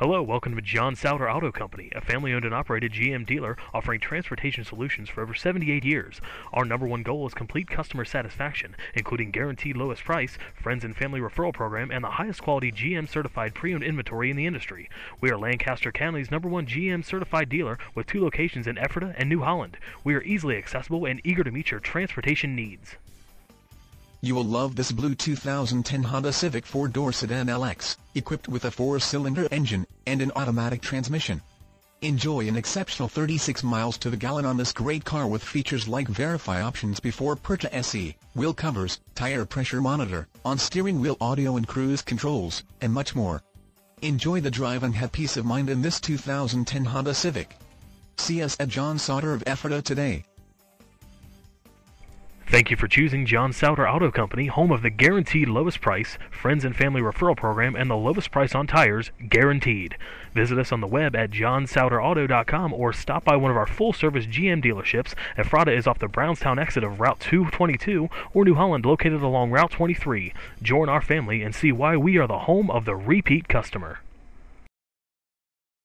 Hello, welcome to John Sauder Auto Company, a family-owned and operated GM dealer offering transportation solutions for over 78 years. Our number one goal is complete customer satisfaction, including guaranteed lowest price, friends and family referral program, and the highest quality GM-certified pre-owned inventory in the industry. We are Lancaster County's number one GM-certified dealer with two locations in Ephrata and New Holland. We are easily accessible and eager to meet your transportation needs. You will love this blue 2010 Honda Civic 4-door sedan LX, equipped with a 4-cylinder engine and an automatic transmission. Enjoy an exceptional 36 miles to the gallon on this great car with features like verify options before purchase, wheel covers, tire pressure monitor, on-steering wheel audio and cruise controls, and much more. Enjoy the drive and have peace of mind in this 2010 Honda Civic. See us at John Sauder of Ephrata today. Thank you for choosing John Sauder Auto Company, home of the guaranteed lowest price, friends and family referral program, and the lowest price on tires, guaranteed. Visit us on the web at johnsauderauto.com or stop by one of our full-service GM dealerships. Ephrata is off the Brownstown exit of Route 222 or New Holland located along Route 23. Join our family and see why we are the home of the repeat customer.